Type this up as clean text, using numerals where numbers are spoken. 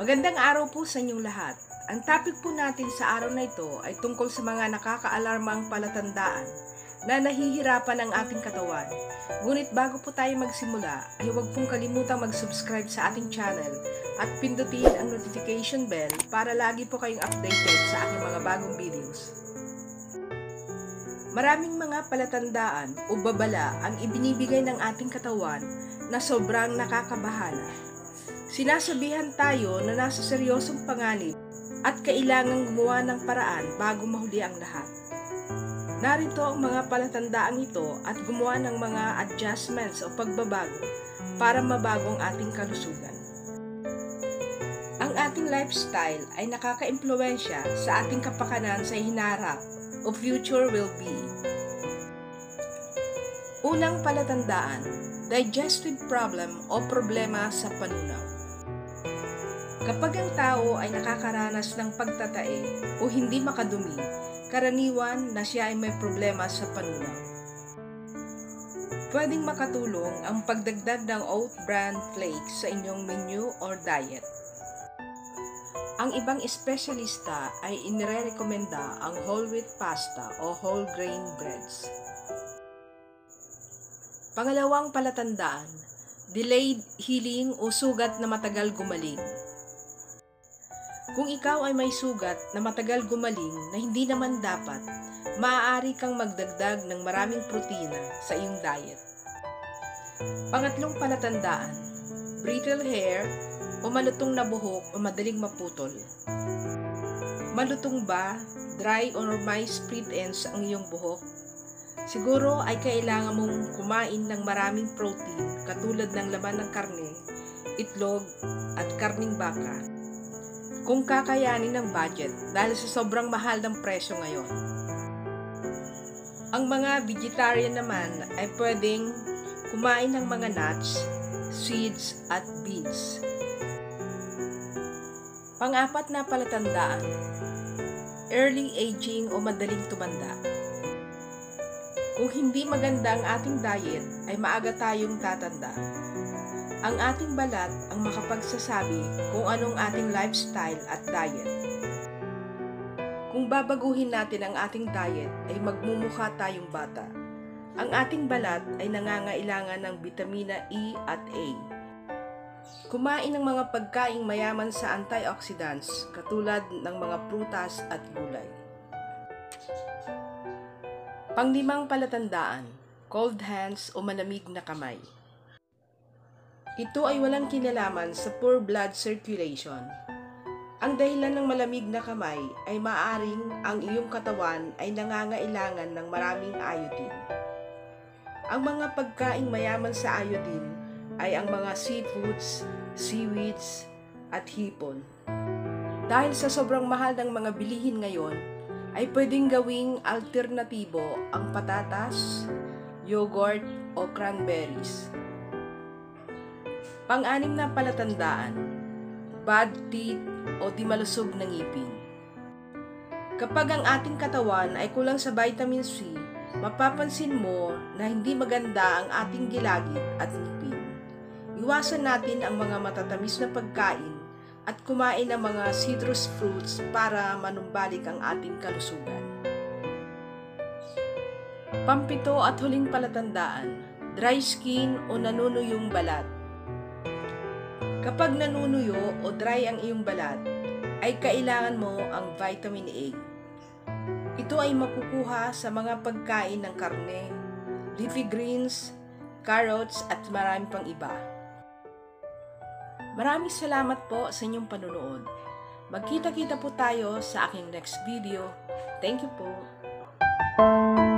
Magandang araw po sa inyong lahat. Ang topic po natin sa araw na ito ay tungkol sa mga nakakaalarmang palatandaan na nahihirapan ang ating katawan. Ngunit bago po tayo magsimula, ay huwag pong kalimutang mag-subscribe sa ating channel at pindutin ang notification bell para lagi po kayong updated sa aking mga bagong videos. Maraming mga palatandaan o babala ang ibinibigay ng ating katawan na sobrang nakakabahala. Sinasabihan tayo na nasa seryosong panganib at kailangang gumawa ng paraan bago mahuli ang lahat. Narito ang mga palatandaan ito at gumawa ng mga adjustments o pagbabago para mabago ang ating kalusugan. Ang ating lifestyle ay nakakaimpluwensya sa ating kapakanan sa hinaharap o future well-being. Unang palatandaan, digestive problem o problema sa panunaw. Kapag ang tao ay nakakaranas ng pagtatae o hindi makadumi, karaniwan na siya ay may problema sa panunaw. Pwedeng makatulong ang pagdagdag ng oat bran flakes sa inyong menu or diet. Ang ibang espesyalista ay inirekomenda ang whole wheat pasta o whole grain breads. Pangalawang palatandaan, delayed healing o sugat na matagal gumaling. Kung ikaw ay may sugat na matagal gumaling na hindi naman dapat, maaari kang magdagdag ng maraming protina sa iyong diet. Pangatlong palatandaan, brittle hair o malutong na buhok o madaling maputol. Malutong ba, dry or may split ends ang iyong buhok? Siguro ay kailangan mong kumain ng maraming protein katulad ng laman ng karne, itlog at karning baka. Kung kakayanin ng budget dahil sa sobrang mahal ng presyo ngayon. Ang mga vegetarian naman ay pwedeng kumain ng mga nuts, seeds at beans. Pang-apat na palatandaan, early aging o madaling tumanda. Kung hindi maganda ang ating diet ay maaga tayong tatanda. Ang ating balat ang makapagsasabi kung anong ating lifestyle at diet. Kung babaguhin natin ang ating diet ay magmumukha tayong bata. Ang ating balat ay nangangailangan ng vitamina E at A. Kumain ng mga pagkaing mayaman sa antioxidants katulad ng mga prutas at gulay. Panglimang palatandaan, cold hands o malamig na kamay. Ito ay walang kinalaman sa poor blood circulation. Ang dahilan ng malamig na kamay ay maaaring ang iyong katawan ay nangangailangan ng maraming iodine. Ang mga pagkain mayaman sa iodine ay ang mga seafoods, seaweeds, at hipon. Dahil sa sobrang mahal ng mga bilihin ngayon, ay pwedeng gawing alternatibo ang patatas, yogurt, o cranberries. Pang-anim na palatandaan, bad teeth o di malusog na ngipin. Kapag ang ating katawan ay kulang sa vitamin C, mapapansin mo na hindi maganda ang ating gilagid at ngipin. Iwasan natin ang mga matatamis na pagkain at kumain ng mga citrus fruits para manumbalik ang ating kalusugan. Pampito at huling palatandaan, dry skin o nanunuyong balat. Kapag nanunuyo o dry ang iyong balat, ay kailangan mo ang vitamin A. Ito ay makukuha sa mga pagkain ng karne, leafy greens, carrots at marami pang iba. Maraming salamat po sa inyong panunood. Magkita-kita po tayo sa aking next video. Thank you po.